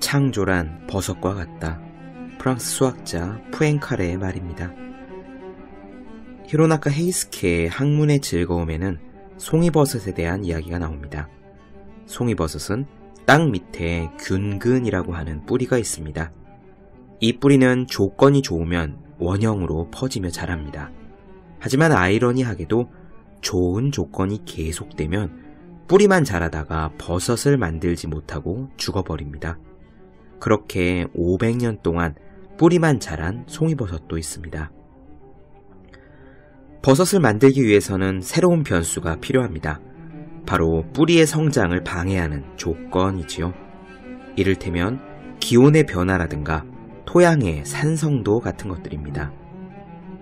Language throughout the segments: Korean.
창조란 버섯과 같다. 프랑스 수학자 푸앵카레의 말입니다. 히로나카 헤이스케의 학문의 즐거움에는 송이버섯에 대한 이야기가 나옵니다. 송이버섯은 땅 밑에 균근이라고 하는 뿌리가 있습니다. 이 뿌리는 조건이 좋으면 원형으로 퍼지며 자랍니다. 하지만 아이러니하게도 좋은 조건이 계속되면 뿌리만 자라다가 버섯을 만들지 못하고 죽어버립니다. 그렇게 500년 동안 뿌리만 자란 송이버섯도 있습니다. 버섯을 만들기 위해서는 새로운 변수가 필요합니다. 바로 뿌리의 성장을 방해하는 조건이지요. 이를테면 기온의 변화라든가 토양의 산성도 같은 것들입니다.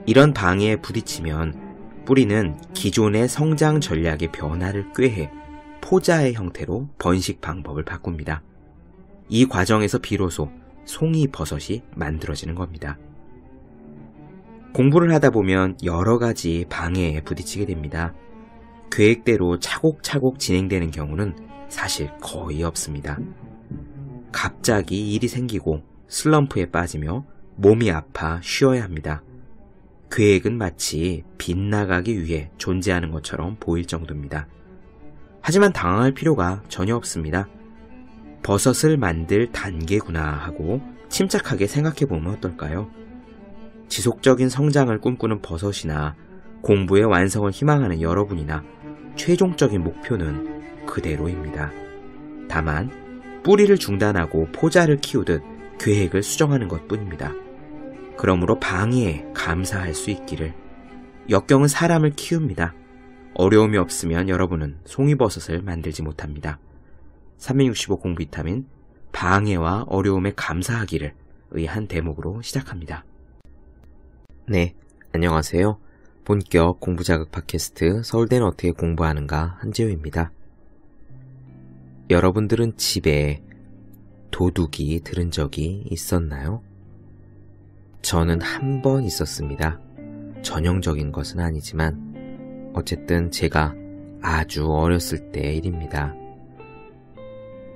이런 방해에 부딪히면 뿌리는 기존의 성장 전략의 변화를 꾀해 포자의 형태로 번식 방법을 바꿉니다. 이 과정에서 비로소 송이버섯이 만들어지는 겁니다. 공부를 하다 보면 여러 가지 방해에 부딪히게 됩니다. 계획대로 차곡차곡 진행되는 경우는 사실 거의 없습니다. 갑자기 일이 생기고 슬럼프에 빠지며 몸이 아파 쉬어야 합니다. 계획은 마치 빗나가기 위해 존재하는 것처럼 보일 정도입니다. 하지만 당황할 필요가 전혀 없습니다. 버섯을 만들 단계구나 하고 침착하게 생각해보면 어떨까요? 지속적인 성장을 꿈꾸는 버섯이나 공부의 완성을 희망하는 여러분이나 최종적인 목표는 그대로입니다. 다만 뿌리를 중단하고 포자를 키우듯 계획을 수정하는 것뿐입니다. 그러므로 방해에 감사할 수 있기를. 역경은 사람을 키웁니다. 어려움이 없으면 여러분은 송이버섯을 만들지 못합니다. 365 공부 비타민, 방해와 어려움에 감사하기를 의한 대목으로 시작합니다. 네, 안녕하세요. 본격 공부자극 팟캐스트 서울대는 어떻게 공부하는가 한재우입니다. 여러분들은 집에 도둑이 들은 적이 있었나요? 저는 한 번 있었습니다. 전형적인 것은 아니지만 어쨌든 제가 아주 어렸을 때 일입니다.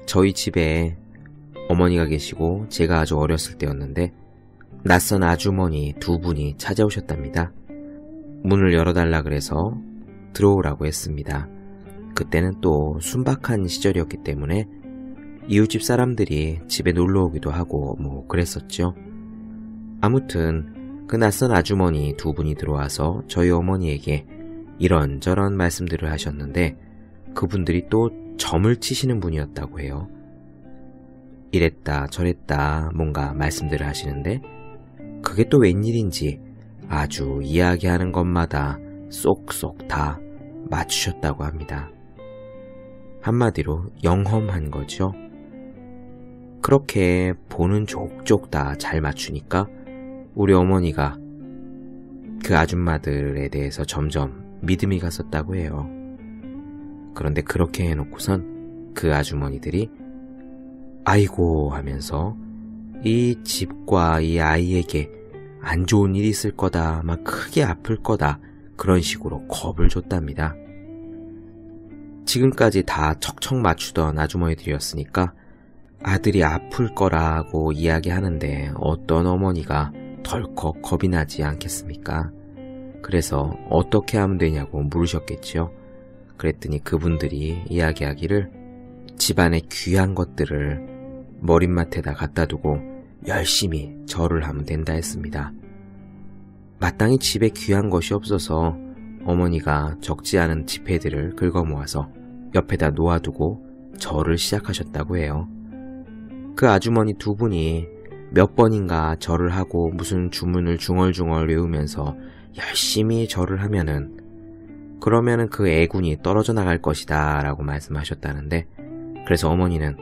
저희 집에 어머니가 계시고 제가 아주 어렸을 때였는데 낯선 아주머니 두 분이 찾아오셨답니다. 문을 열어달라 그래서 들어오라고 했습니다. 그때는 또 순박한 시절이었기 때문에 이웃집 사람들이 집에 놀러오기도 하고 뭐 그랬었죠. 아무튼 그 낯선 아주머니 두 분이 들어와서 저희 어머니에게 이런저런 말씀들을 하셨는데 그분들이 또 점을 치시는 분이었다고 해요. 이랬다 저랬다 뭔가 말씀들을 하시는데 그게 또 웬일인지 아주 이야기하는 것마다 쏙쏙 다 맞추셨다고 합니다. 한마디로 영험한 거죠. 그렇게 보는 족족 다 잘 맞추니까 우리 어머니가 그 아줌마들에 대해서 점점 믿음이 갔었다고 해요. 그런데 그렇게 해놓고선 그 아주머니들이 아이고 하면서 이 집과 이 아이에게 안 좋은 일이 있을 거다, 막 크게 아플 거다 그런 식으로 겁을 줬답니다. 지금까지 다 척척 맞추던 아주머니들이었으니까 아들이 아플 거라고 이야기하는데 어떤 어머니가 덜컥 겁이 나지 않겠습니까? 그래서 어떻게 하면 되냐고 물으셨겠죠. 그랬더니 그분들이 이야기하기를 집안의 귀한 것들을 머릿맡에다 갖다 두고 열심히 절을 하면 된다 했습니다. 마땅히 집에 귀한 것이 없어서 어머니가 적지 않은 지폐들을 긁어모아서 옆에다 놓아두고 절을 시작하셨다고 해요. 그 아주머니 두 분이 몇 번인가 절을 하고 무슨 주문을 중얼중얼 외우면서 열심히 절을 하면은 그러면은 그 애군이 떨어져 나갈 것이다 라고 말씀하셨다는데 그래서 어머니는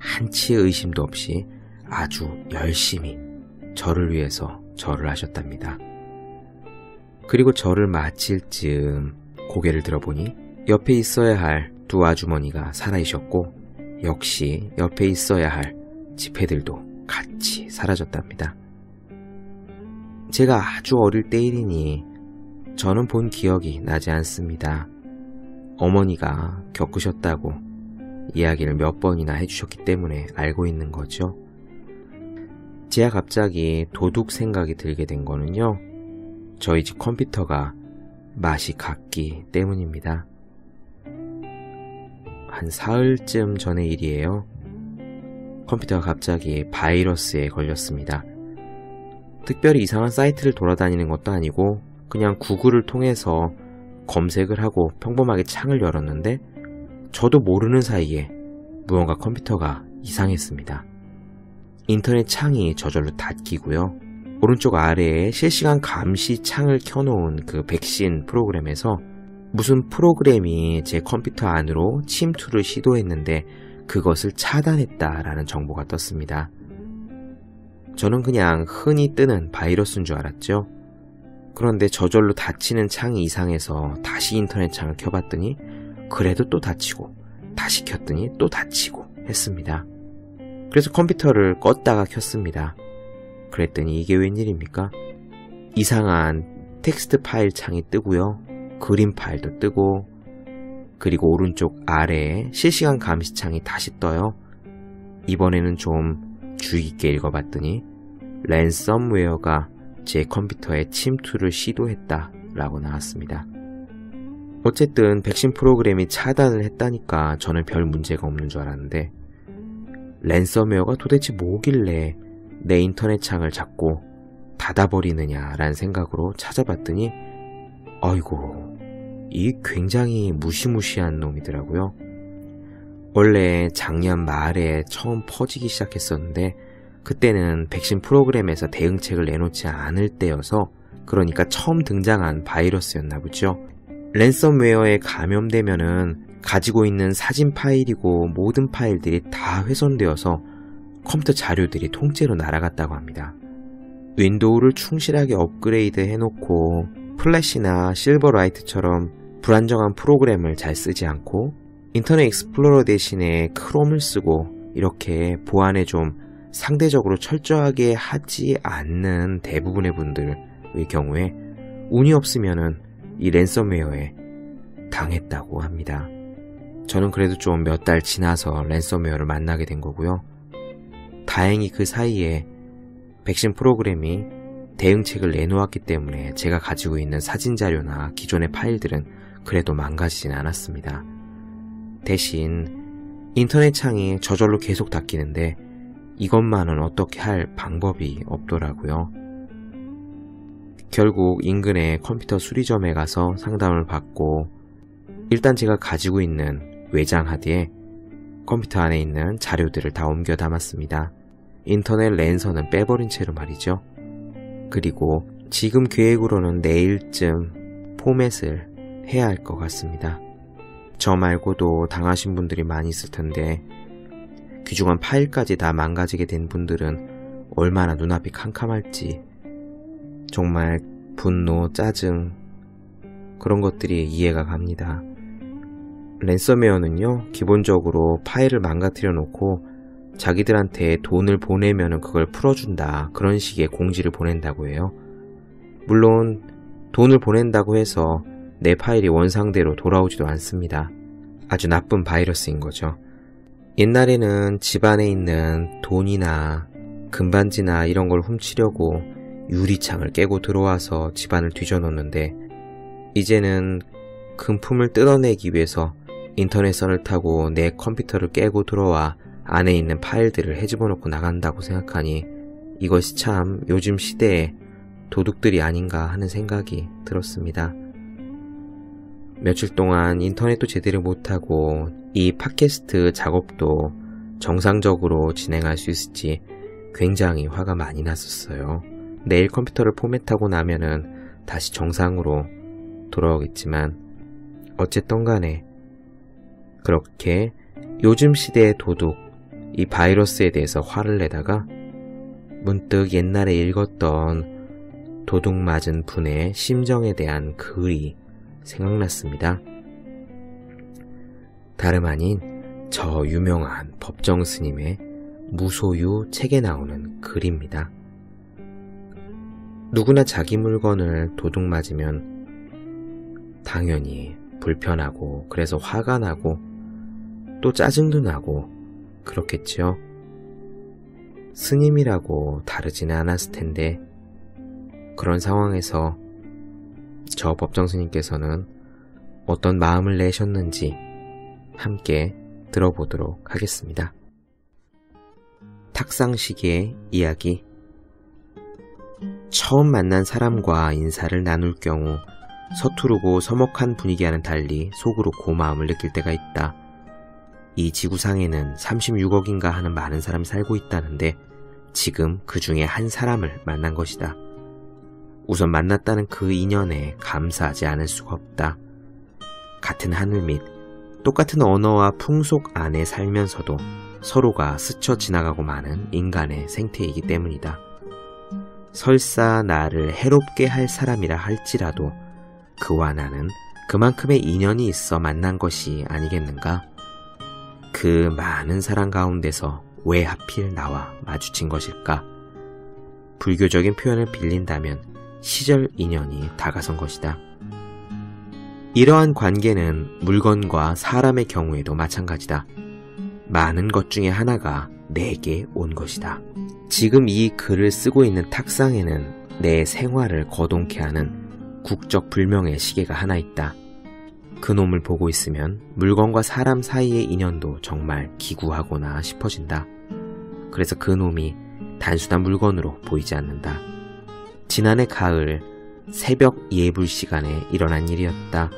한치의 의심도 없이 아주 열심히 저를 위해서 절을 하셨답니다. 그리고 절을 마칠 즈음 고개를 들어보니 옆에 있어야 할 두 아주머니가 사라지셨고 역시 옆에 있어야 할 지폐들도 같이 사라졌답니다. 제가 아주 어릴 때 일이니 저는 본 기억이 나지 않습니다. 어머니가 겪으셨다고 이야기를 몇 번이나 해주셨기 때문에 알고 있는 거죠. 제가 갑자기 도둑 생각이 들게 된 거는요, 저희 집 컴퓨터가 맛이 갔기 때문입니다. 한 사흘쯤 전의 일이에요. 컴퓨터가 갑자기 바이러스에 걸렸습니다. 특별히 이상한 사이트를 돌아다니는 것도 아니고 그냥 구글을 통해서 검색을 하고 평범하게 창을 열었는데 저도 모르는 사이에 무언가 컴퓨터가 이상했습니다. 인터넷 창이 저절로 닫히고요. 오른쪽 아래에 실시간 감시 창을 켜놓은 그 백신 프로그램에서 무슨 프로그램이 제 컴퓨터 안으로 침투를 시도했는데 그것을 차단했다라는 정보가 떴습니다. 저는 그냥 흔히 뜨는 바이러스인 줄 알았죠. 그런데 저절로 닫히는 창이 이상해서 다시 인터넷 창을 켜봤더니 그래도 또 닫히고 다시 켰더니 또 닫히고 했습니다. 그래서 컴퓨터를 껐다가 켰습니다. 그랬더니 이게 웬일입니까? 이상한 텍스트 파일 창이 뜨고요. 그림 파일도 뜨고 그리고 오른쪽 아래에 실시간 감시 창이 다시 떠요. 이번에는 좀 주의 깊게 읽어봤더니 랜섬웨어가 제 컴퓨터에 침투를 시도했다 라고 나왔습니다. 어쨌든 백신 프로그램이 차단을 했다니까 저는 별 문제가 없는 줄 알았는데 랜섬웨어가 도대체 뭐길래 내 인터넷 창을 자꾸 닫아버리느냐라는 생각으로 찾아봤더니 아이고, 이 굉장히 무시무시한 놈이더라고요. 원래 작년 말에 처음 퍼지기 시작했었는데 그때는 백신 프로그램에서 대응책을 내놓지 않을 때여서 그러니까 처음 등장한 바이러스였나 보죠. 랜섬웨어에 감염되면은 가지고 있는 사진 파일이고 모든 파일들이 다 훼손되어서 컴퓨터 자료들이 통째로 날아갔다고 합니다. 윈도우를 충실하게 업그레이드 해놓고 플래시나 실버라이트처럼 불안정한 프로그램을 잘 쓰지 않고 인터넷 익스플로러 대신에 크롬을 쓰고 이렇게 보안에 좀 상대적으로 철저하게 하지 않는 대부분의 분들의 경우에 운이 없으면은 이 랜섬웨어에 당했다고 합니다. 저는 그래도 좀 몇 달 지나서 랜섬웨어를 만나게 된 거고요. 다행히 그 사이에 백신 프로그램이 대응책을 내놓았기 때문에 제가 가지고 있는 사진 자료나 기존의 파일들은 그래도 망가지진 않았습니다. 대신 인터넷 창이 저절로 계속 닫히는데 이것만은 어떻게 할 방법이 없더라고요. 결국 인근의 컴퓨터 수리점에 가서 상담을 받고 일단 제가 가지고 있는 외장 하드에 컴퓨터 안에 있는 자료들을 다 옮겨 담았습니다. 인터넷 랜선은 빼버린 채로 말이죠. 그리고 지금 계획으로는 내일쯤 포맷을 해야 할 것 같습니다. 저 말고도 당하신 분들이 많이 있을 텐데 귀중한 파일까지 다 망가지게 된 분들은 얼마나 눈앞이 캄캄할지 정말 분노, 짜증 그런 것들이 이해가 갑니다. 랜섬웨어는요, 기본적으로 파일을 망가뜨려 놓고 자기들한테 돈을 보내면은 그걸 풀어준다 그런 식의 공지를 보낸다고 해요. 물론 돈을 보낸다고 해서 내 파일이 원상대로 돌아오지도 않습니다. 아주 나쁜 바이러스인 거죠. 옛날에는 집 안에 있는 돈이나 금반지나 이런 걸 훔치려고 유리창을 깨고 들어와서 집안을 뒤져놓는데 이제는 금품을 뜯어내기 위해서 인터넷선을 타고 내 컴퓨터를 깨고 들어와 안에 있는 파일들을 헤집어놓고 나간다고 생각하니 이것이 참 요즘 시대의 도둑들이 아닌가 하는 생각이 들었습니다. 며칠 동안 인터넷도 제대로 못하고 이 팟캐스트 작업도 정상적으로 진행할 수 있을지 굉장히 화가 많이 났었어요. 내일 컴퓨터를 포맷하고 나면은 다시 정상으로 돌아오겠지만 어쨌든 간에 그렇게 요즘 시대의 도둑, 이 바이러스에 대해서 화를 내다가 문득 옛날에 읽었던 도둑 맞은 분의 심정에 대한 글이 생각났습니다. 다름 아닌 저 유명한 법정 스님의 무소유 책에 나오는 글입니다. 누구나 자기 물건을 도둑 맞으면 당연히 불편하고 그래서 화가 나고 또 짜증도 나고 그렇겠지요. 스님이라고 다르지는 않았을 텐데 그런 상황에서 저 법정스님께서는 어떤 마음을 내셨는지 함께 들어보도록 하겠습니다. 탁상시계의 이야기. 처음 만난 사람과 인사를 나눌 경우 서투르고 서먹한 분위기와는 달리 속으로 고마움을 느낄 때가 있다. 이 지구상에는 36억인가 하는 많은 사람이 살고 있다는데 지금 그 중에 한 사람을 만난 것이다. 우선 만났다는 그 인연에 감사하지 않을 수가 없다. 같은 하늘 밑 똑같은 언어와 풍속 안에 살면서도 서로가 스쳐 지나가고 마는 인간의 생태이기 때문이다. 설사 나를 해롭게 할 사람이라 할지라도 그와 나는 그만큼의 인연이 있어 만난 것이 아니겠는가? 그 많은 사람 가운데서 왜 하필 나와 마주친 것일까? 불교적인 표현을 빌린다면 시절 인연이 다가선 것이다. 이러한 관계는 물건과 사람의 경우에도 마찬가지다. 많은 것 중에 하나가 내게 온 것이다. 지금 이 글을 쓰고 있는 탁상에는 내 생활을 거동케 하는 국적 불명의 시계가 하나 있다. 그놈을 보고 있으면 물건과 사람 사이의 인연도 정말 기구하구나 싶어진다. 그래서 그놈이 단순한 물건으로 보이지 않는다. 지난해 가을 새벽 예불 시간에 일어난 일이었다.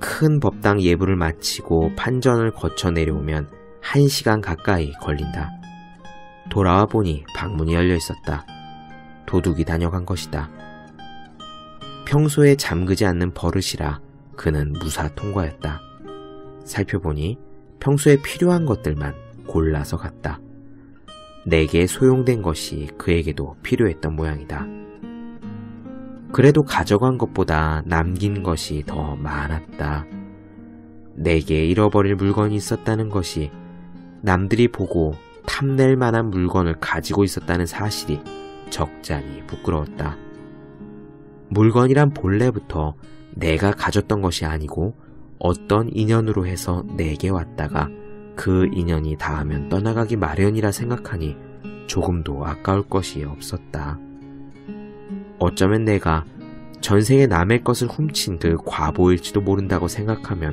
큰 법당 예불을 마치고 판전을 거쳐 내려오면 1시간 가까이 걸린다. 돌아와 보니 방문이 열려 있었다. 도둑이 다녀간 것이다. 평소에 잠그지 않는 버릇이라 그는 무사 통과였다. 살펴보니 평소에 필요한 것들만 골라서 갔다. 내게 소용된 것이 그에게도 필요했던 모양이다. 그래도 가져간 것보다 남긴 것이 더 많았다. 내게 잃어버릴 물건이 있었다는 것이 남들이 보고 탐낼 만한 물건을 가지고 있었다는 사실이 적잖이 부끄러웠다. 물건이란 본래부터 내가 가졌던 것이 아니고 어떤 인연으로 해서 내게 왔다가 그 인연이 닿으면 떠나가기 마련이라 생각하니 조금도 아까울 것이 없었다. 어쩌면 내가 전생에 남의 것을 훔친 그 과보일지도 모른다고 생각하면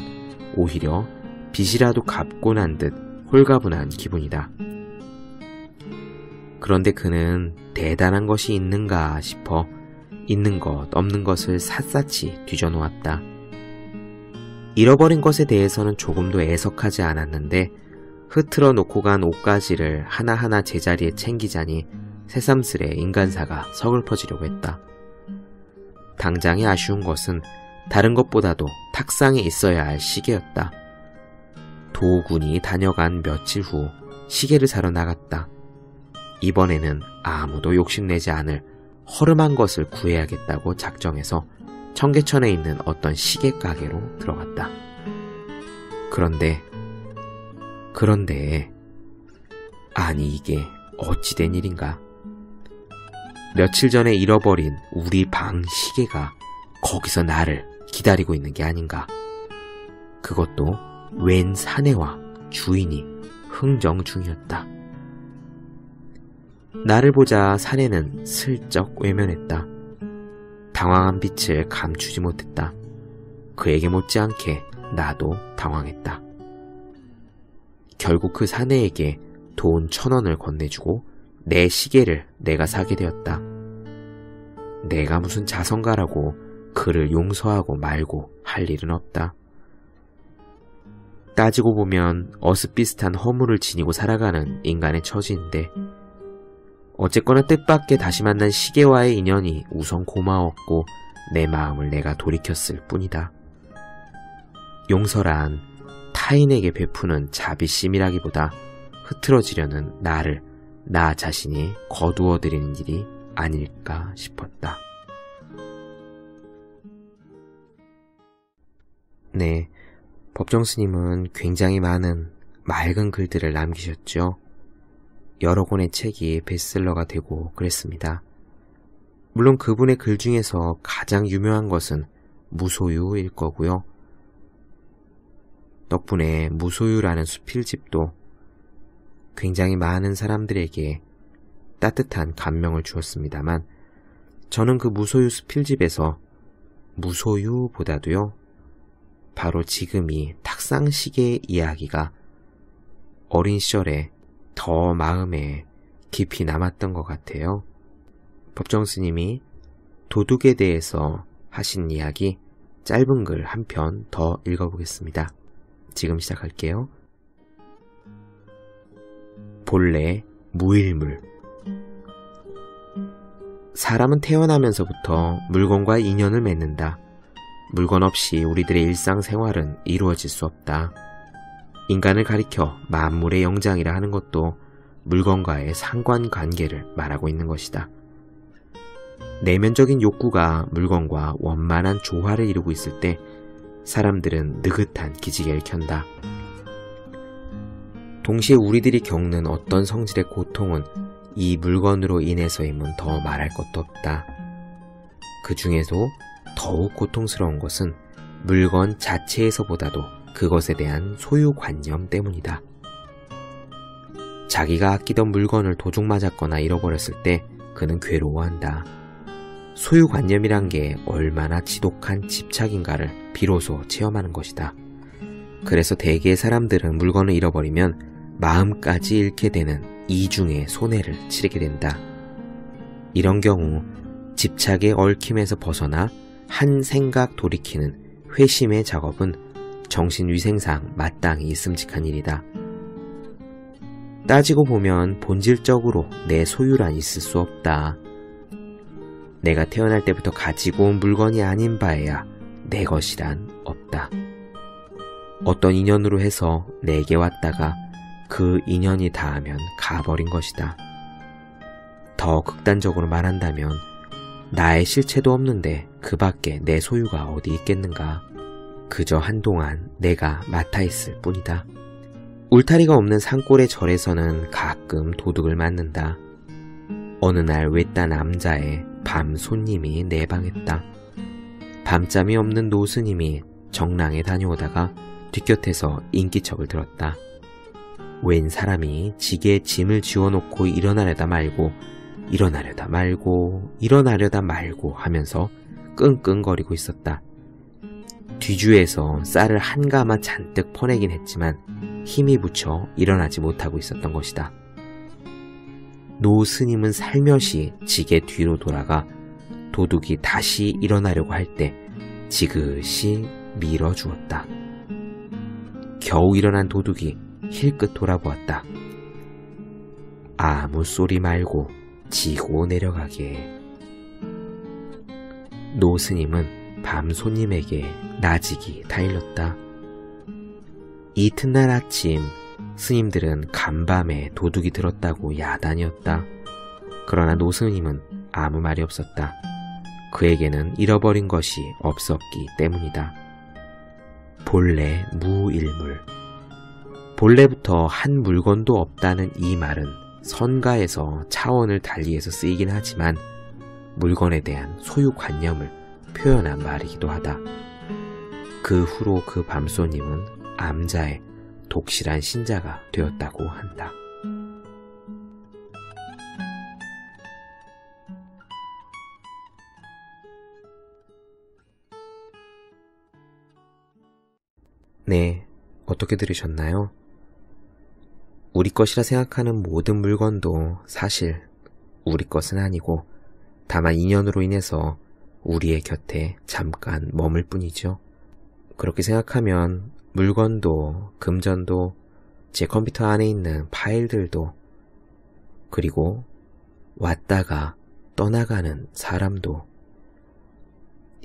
오히려 빚이라도 갚고 난 듯 홀가분한 기분이다. 그런데 그는 대단한 것이 있는가 싶어 있는 것 없는 것을 샅샅이 뒤져놓았다. 잃어버린 것에 대해서는 조금도 애석하지 않았는데 흐트러 놓고 간 옷가지를 하나하나 제자리에 챙기자니 새삼스레 인간사가 서글퍼지려고 했다. 당장의 아쉬운 것은 다른 것보다도 탁상에 있어야 할 시계였다. 도군이 다녀간 며칠 후 시계를 사러 나갔다. 이번에는 아무도 욕심내지 않을 허름한 것을 구해야겠다고 작정해서 청계천에 있는 어떤 시계 가게로 들어갔다. 그런데 아니 이게 어찌 된 일인가? 며칠 전에 잃어버린 우리 방 시계가 거기서 나를 기다리고 있는 게 아닌가? 그것도 웬 사내와 주인이 흥정 중이었다. 나를 보자 사내는 슬쩍 외면했다. 당황한 빛을 감추지 못했다. 그에게 못지않게 나도 당황했다. 결국 그 사내에게 돈 1,000원을 건네주고 내 시계를 내가 사게 되었다. 내가 무슨 자선가라고 그를 용서하고 말고 할 일은 없다. 따지고 보면 어슷비슷한 허물을 지니고 살아가는 인간의 처지인데 어쨌거나 뜻밖에 다시 만난 시계와의 인연이 우선 고마웠고 내 마음을 내가 돌이켰을 뿐이다. 용서란 타인에게 베푸는 자비심이라기보다 흐트러지려는 나를 나 자신이 거두어들이는 일이 아닐까 싶었다. 네, 법정스님은 굉장히 많은 맑은 글들을 남기셨죠. 여러 권의 책이 베스트셀러가 되고 그랬습니다. 물론 그분의 글 중에서 가장 유명한 것은 무소유일 거고요. 덕분에 무소유라는 수필집도 굉장히 많은 사람들에게 따뜻한 감명을 주었습니다만, 저는 그 무소유 수필집에서 무소유보다도요, 바로 지금 이 탁상식의 이야기가 어린 시절에 더 마음에 깊이 남았던 것 같아요. 법정 스님이 도둑에 대해서 하신 이야기, 짧은 글 한 편 더 읽어보겠습니다. 지금 시작할게요. 본래 무일물. 사람은 태어나면서부터 물건과 인연을 맺는다. 물건 없이 우리들의 일상생활은 이루어질 수 없다. 인간을 가리켜 만물의 영장이라 하는 것도 물건과의 상관관계를 말하고 있는 것이다. 내면적인 욕구가 물건과 원만한 조화를 이루고 있을 때 사람들은 느긋한 기지개를 켠다. 동시에 우리들이 겪는 어떤 성질의 고통은 이 물건으로 인해서임은 더 말할 것도 없다. 그 중에서 더욱 고통스러운 것은 물건 자체에서보다도 그것에 대한 소유관념 때문이다. 자기가 아끼던 물건을 도둑 맞았거나 잃어버렸을 때 그는 괴로워한다. 소유관념이란 게 얼마나 지독한 집착인가를 비로소 체험하는 것이다. 그래서 대개의 사람들은 물건을 잃어버리면 마음까지 잃게 되는 이중의 손해를 치르게 된다. 이런 경우 집착의 얽힘에서 벗어나 한 생각 돌이키는 회심의 작업은 정신위생상 마땅히 있음직한 일이다. 따지고 보면 본질적으로 내 소유란 있을 수 없다. 내가 태어날 때부터 가지고 온 물건이 아닌 바에야 내 것이란 없다. 어떤 인연으로 해서 내게 왔다가 그 인연이 다하면 가버린 것이다. 더 극단적으로 말한다면 나의 실체도 없는데 그 밖에 내 소유가 어디 있겠는가. 그저 한동안 내가 맡아 있을 뿐이다. 울타리가 없는 산골의 절에서는 가끔 도둑을 맞는다. 어느 날 외딴 남자의 밤 손님이 내방했다. 밤잠이 없는 노스님이 정랑에 다녀오다가 뒷곁에서 인기척을 들었다. 웬 사람이 지게에 짐을 지워놓고 일어나려다 말고 하면서 끙끙거리고 있었다. 뒤주에서 쌀을 한가마 잔뜩 퍼내긴 했지만 힘이 부쳐 일어나지 못하고 있었던 것이다. 노 스님은 살며시 지게 뒤로 돌아가 도둑이 다시 일어나려고 할 때 지그시 밀어주었다. 겨우 일어난 도둑이 힐끗 돌아보았다. 아무 소리 말고 지고 내려가게. 노 스님은 밤 손님에게 나직이 타일렀다. 이튿날 아침 스님들은 간밤에 도둑이 들었다고 야단이었다. 그러나 노스님은 아무 말이 없었다. 그에게는 잃어버린 것이 없었기 때문이다. 본래 무일물. 본래부터 한 물건도 없다는 이 말은 선가에서 차원을 달리해서 쓰이긴 하지만 물건에 대한 소유관념을 표현한 말이기도 하다. 그 후로 그 밤손님은 암자에 독실한 신자가 되었다고 한다. 네, 어떻게 들으셨나요? 우리 것이라 생각하는 모든 물건도 사실 우리 것은 아니고 다만 인연으로 인해서 우리의 곁에 잠깐 머물 뿐이죠. 그렇게 생각하면 물건도, 금전도, 제 컴퓨터 안에 있는 파일들도, 그리고 왔다가 떠나가는 사람도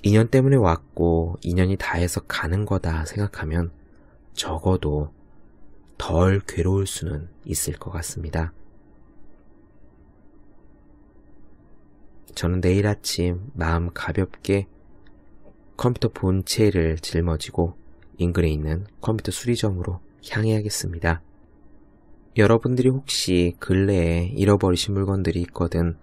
인연 때문에 왔고 인연이 다해서 가는 거다 생각하면 적어도 덜 괴로울 수는 있을 것 같습니다. 저는 내일 아침 마음 가볍게 컴퓨터 본체를 짊어지고 인근에 있는 컴퓨터 수리점으로 향해야겠습니다. 여러분들이 혹시 근래에 잃어버리신 물건들이 있거든,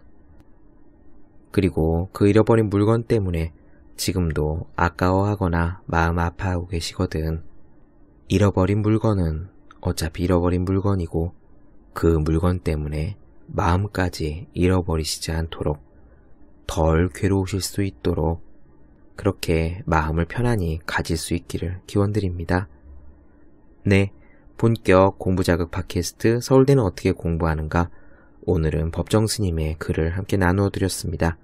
그리고 그 잃어버린 물건 때문에 지금도 아까워하거나 마음 아파하고 계시거든, 잃어버린 물건은 어차피 잃어버린 물건이고 그 물건 때문에 마음까지 잃어버리시지 않도록 덜 괴로우실 수 있도록 그렇게 마음을 편안히 가질 수 있기를 기원드립니다. 네, 본격 공부자극 팟캐스트 서울대는 어떻게 공부하는가, 오늘은 법정스님의 글을 함께 나누어 드렸습니다.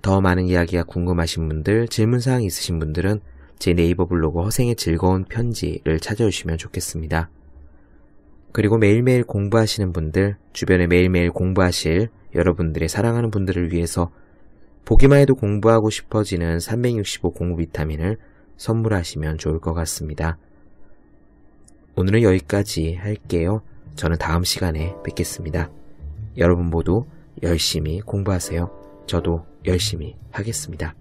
더 많은 이야기가 궁금하신 분들, 질문사항이 있으신 분들은 제 네이버 블로그 허생의 즐거운 편지를 찾아주시면 좋겠습니다. 그리고 매일매일 공부하시는 분들, 주변에 매일매일 공부하실 여러분들의 사랑하는 분들을 위해서 보기만 해도 공부하고 싶어지는 365 공부 비타민을 선물하시면 좋을 것 같습니다. 오늘은 여기까지 할게요. 저는 다음 시간에 뵙겠습니다. 여러분 모두 열심히 공부하세요. 저도 열심히 하겠습니다.